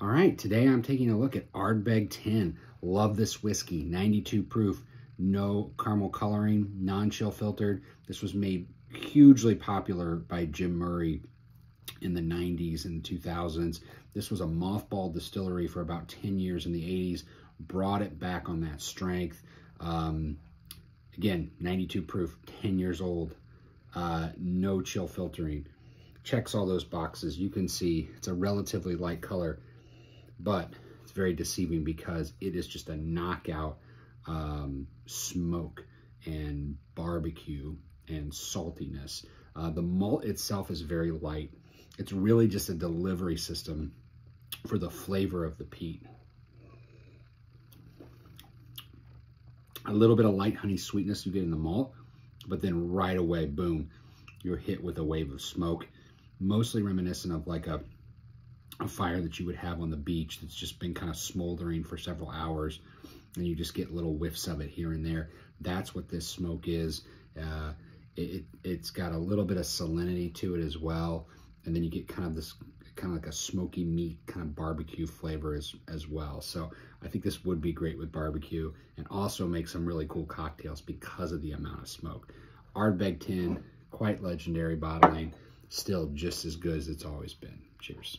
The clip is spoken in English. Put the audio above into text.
All right, today I'm taking a look at Ardbeg 10. Love this whiskey, 92 proof, no caramel coloring, non-chill filtered. This was made hugely popular by Jim Murray in the 90s and 2000s. This was a mothballed distillery for about 10 years in the 80s, brought it back on that strength. Again, 92 proof, 10 years old, no chill filtering. Checks all those boxes. You can see it's a relatively light color, but it's very deceiving because it is just a knockout smoke and barbecue and saltiness. The malt itself is very light. It's really just a delivery system for the flavor of the peat. A little bit of light honey sweetness you get in the malt, but then right away, boom, you're hit with a wave of smoke, mostly reminiscent of like a fire that you would have on the beach that's just been kind of smoldering for several hours, and you just get little whiffs of it here and there. That's what this smoke is. It's got a little bit of salinity to it as well, and then you get kind of this kind of like a smoky meat kind of barbecue flavor as well. So I think this would be great with barbecue and also make some really cool cocktails because of the amount of smoke. Ardbeg 10, quite legendary bottling, still just as good as it's always been. Cheers.